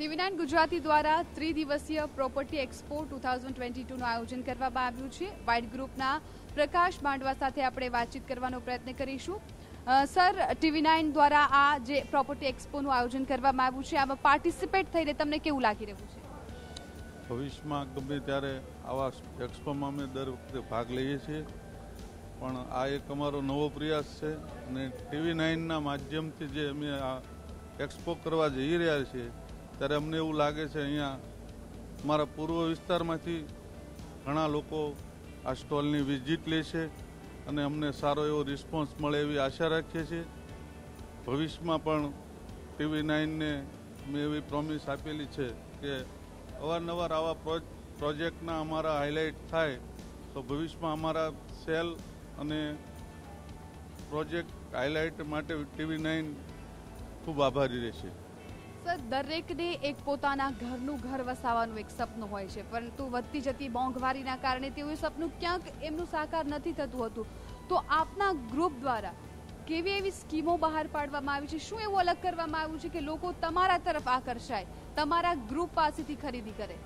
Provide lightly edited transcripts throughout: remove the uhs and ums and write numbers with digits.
TV9 Gujarati द्वारा त्रिदिवसीय property expo 2022 નું આયોજન કરવામાં આવ્યું છે। વાઇડ ગ્રુપના પ્રકાશ માંડવા સાથે આપણે વાતચીત કરવાનો પ્રયત્ન કરીશું। સર, TV9 દ્વારા આ જે પ્રોપર્ટી એક્સપોનું આયોજન કરવામાં આવ્યું છે, આમાં પાર્ટિસિપેટ થઈને તમને કેવું લાગી રહ્યું છે? ભવિષ્યમાં ગમે ત્યારે આવા એક્સપોમાં અમે દર વખતે ભાગ લઈએ છીએ, પણ આ એક અમારો નવો પ્રયાસ છે અને TV9 ના માધ્યમથી જે અમે આ એક્સપો કરવા જઈ રહ્યા છીએ ત્યારે અમને એવું લાગે છે અહીંયા અમારા પૂર્વ વિસ્તારમાંથી ઘણા લોકો આ સ્ટોલની વિઝિટ લેશે અને અમને સારો એવો રિસ્પોન્સ મળે એવી આશા રાખીએ છીએ। ભવિષ્યમાં પણ TV9ને મેં એવી પ્રોમિસ આપેલી છે કે અવારનવાર આવા પ્રોજેક્ટના અમારા હાઇલાઇટ થાય તો ભવિષ્યમાં અમારા સેલ અને પ્રોજેક્ટ હાઇલાઇટ માટે TV9 ખૂબ આભારી રહેશે। સર, દરેકને એક પોતાના ઘરનું ઘર વસાવવાનું એક સપનું હોય છે, પરંતુ વધતી જતી મોંઘવારીના કારણે તેવું સપનું ક્યાંક એમનું સાકાર નથી થતું હતું। તો આપના ગ્રુપ દ્વારા કેવી એવી સ્કીમો બહાર પાડવામાં આવી છે, શું એવું અલગ કરવામાં આવ્યું છે કે લોકો તમારા તરફ આકર્ષાય, તમારા ગ્રુપ પાસેથી ખરીદી કરે?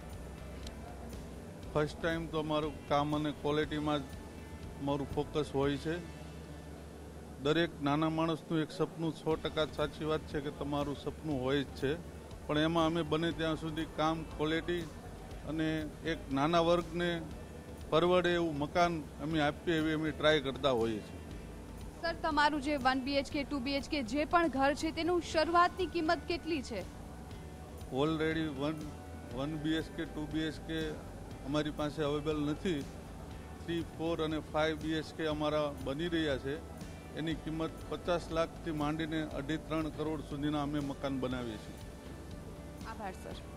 ફર્સ્ટ ટાઈમ તો મારું કામ અને ક્વોલિટીમાં જ મારું ફોકસ હોય છે। દરેક નાના માણસનું એક સપનું 100% સાચી વાત છે કે તમારું સપનું હોય જ છે, પણ એમાં અમે બને ત્યાં સુધી કામ, ક્વોલિટી અને એક નાના વર્ગને પરવડે એવું મકાન અમે આપીએ એવી અમે ટ્રાય કરતા હોઈએ છીએ। સર, તમારું જે 1 BHK 2 BHK જે પણ ઘર છે તેનું શરૂઆતની કિંમત કેટલી છે? ઓલરેડી 1 BHK 2 BHK અમારી પાસે અવેલેબલ નથી। 3, 4 અને 5 BHK અમારા બની રહ્યા છે। એની કિંમત 50 લાખથી માંડીને 2.5-3 કરોડ સુધીના અમે મકાન બનાવીએ છીએ। આભાર સર।